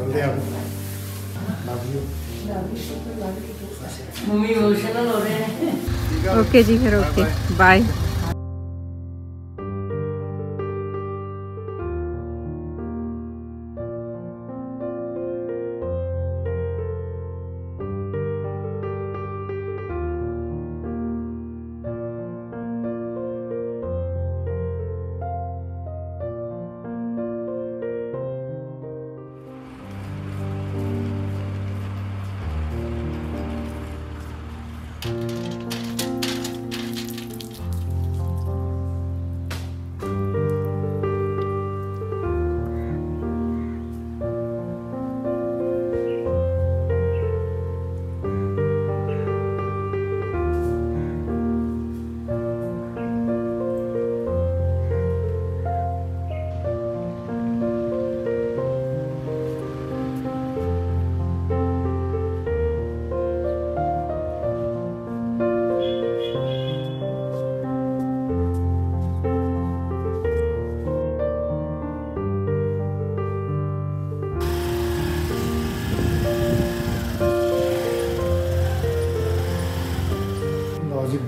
Mummy emotional हो रहे हैं। ओके जी फिर, ओके बाय।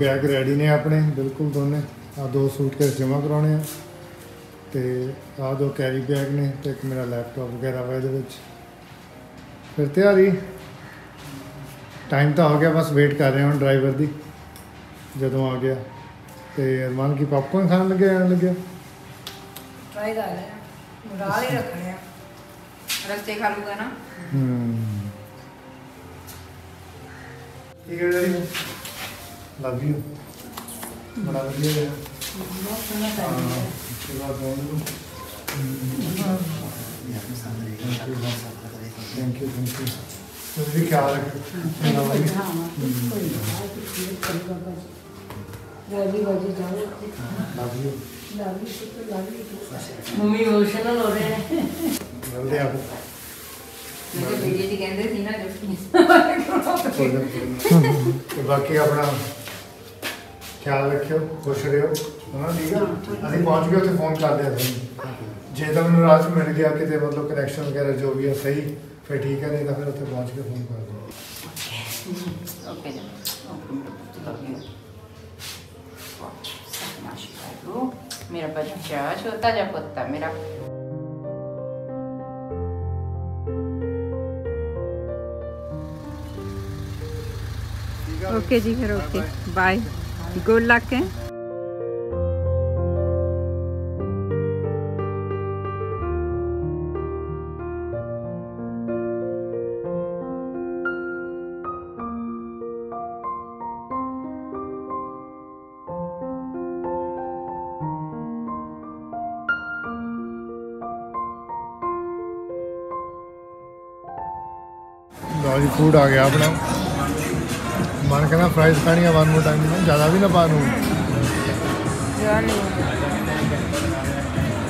बैग रेडी ने अपने बिल्कुल दोनों आ दो सूटकेस जमा कराने तो आ दो कैरी बैग ने तो एक मेरा लैपटॉप वगैरह वा ये फिर तैयारी। टाइम तो आ गया, बस वेट कर रहे हैं हम ड्राइवर की। जो आ गया तो अरमान की पॉपकॉर्न खान लगे आने लगे ट्राई कर रहे हैं रस्ते खा लूंगा ना। ठीक है, लव यू। बड़ा बढ़िया है, बहुत सुंदर है। इसके बाद बोलो यहां पे सामने रहेगा। Thank you, thank you. तो भी क्या रखना है भाई? हां कोई बात नहीं, करेगा बस जल्दी जल्दी जाओ। Love you, love you. तो लव यू मम्मी इमोशनल हो रहे हैं। जल्दी आओ। मैं वीडियो जी कहते थी ना जब बाकी अपना ख्याल रखियो, खुश रहो है ना। ठीक है, अभी पहुँच गए तो फोन कर दिया जे तो मैं रात मिल गया कि मतलब कनैक्शन वगैरह जो भी है सही फिर ठीक है, नहीं तो फिर उसे पहुँच के फोन कर दो। मेरा बच्चा छोटा जा कुत्ता मेरा। ओके जी फिर, ओके बाय। गुड लक है। फूड आ गया अपना। मन कहना फ्राइज खानी है वन मोर टाइम में, ज़्यादा भी ना पान हूँ।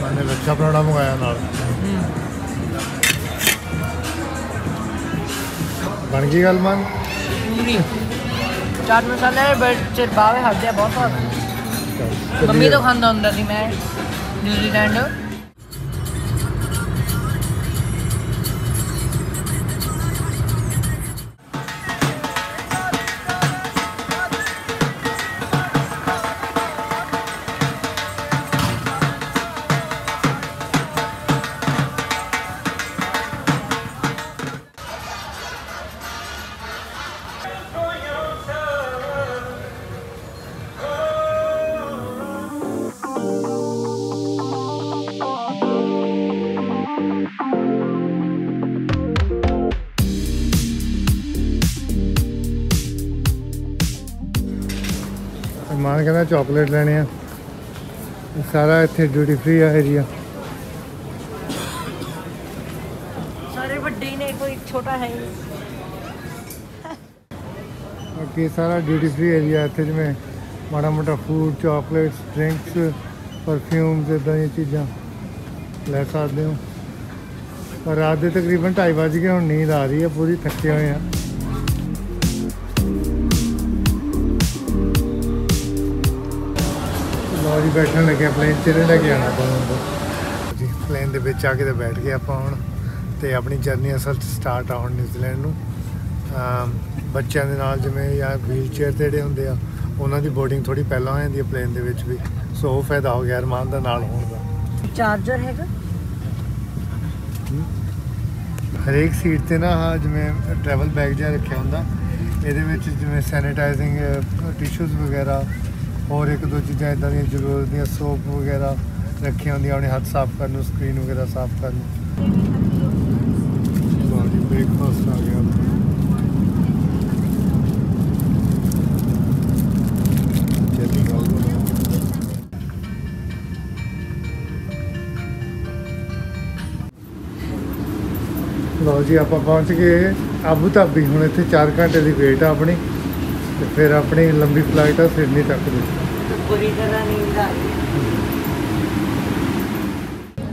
मैंने लच्छा पराठा मंगाया नाल। बन गई गल मन। चाट मसाले बट बावे हट गया बहुत बार। मम्मी तो खांदा हुंदा सी मैं न्यूजीलैंड। मान कहना चॉकलेट लेने हैं। सारा इतने ड्यूटी फ्री है एरिया। सारे बड़े ने कोई छोटा है। ओके, सारा ड्यूटी फ्री एरिया इतने जिसमें माड़ा मोटा फूड, चॉकलेट्स, ड्रिंक्स, परफ्यूम्स इदा दी चीज़ा ले सकते हो। और रात के तकरीबन 2:30 बज गए, हम नींद आ रही है पूरी, थके हुए हैं। और जी बैठने लगे प्लेन चले लगे आना। प्लेन के बैठ गए आप। तो अपनी जर्नी असल स्टार्ट आउट न्यूजीलैंड में बच्चों के नाल जिमें या व्हीलचेयर तो जोड़े होंगे उन्होंने बोर्डिंग थोड़ी पहला हो जाती है प्लेन के भी सो वह फायदा हो गया अरमान का नाल होने का। चार्जर है हरेक सीट पर ना जिमें ट्रैवल बैग जहाँ रखे होंगे ये जिमें सैनिटाइजिंग टिशूज़ वगैरह और एक दो चीज़ा इदा दी जरूरत दी सोप वगैरह रखी होंगे अपने हाथ साफ करने स्क्रीन वगैरह साफ करने। ब्रेकफास्ट आ गया लो जी आप पहुँच गए आबू धाबी हूँ इतने 4 घंटे की वेट है अपनी फिर अपनी लंबी फ्लाइट है सिडनी तक की।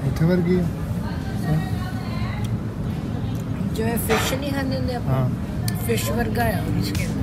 इतने वर्गी जो है फिश नहीं खाने देते अपन फिश वर्गा है उसके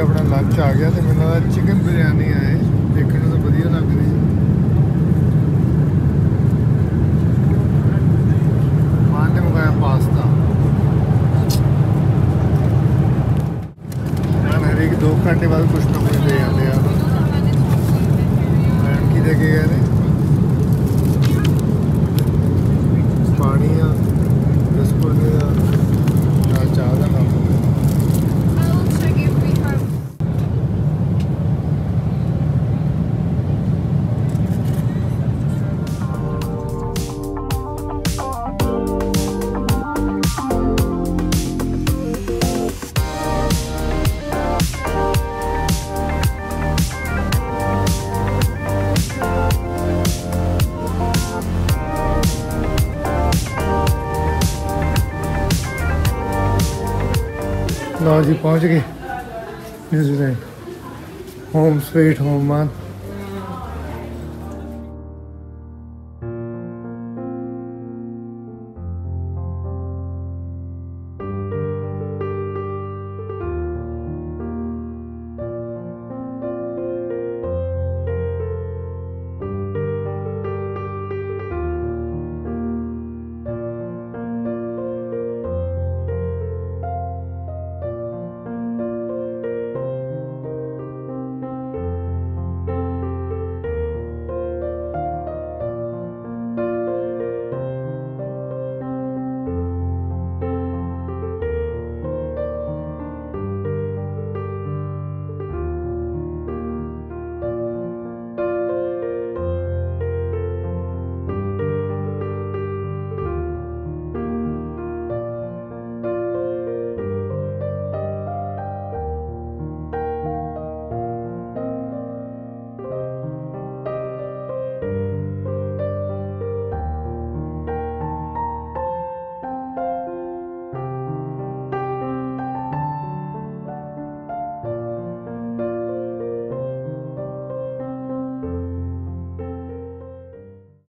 अपना लंच आ गया तो मैं लगा चिकन बिरयानी है देखने तो बढ़िया लग रही है। मां ने मंगाया पास्ता हर एक 2 घंटे बाद कुछ ना कुछ ले आते हैं मैम की देखे गए पानी रसगुल्ले का चाह का नाम जी पहुंच गए न्यूजीलैंड होम स्वीट होम मान।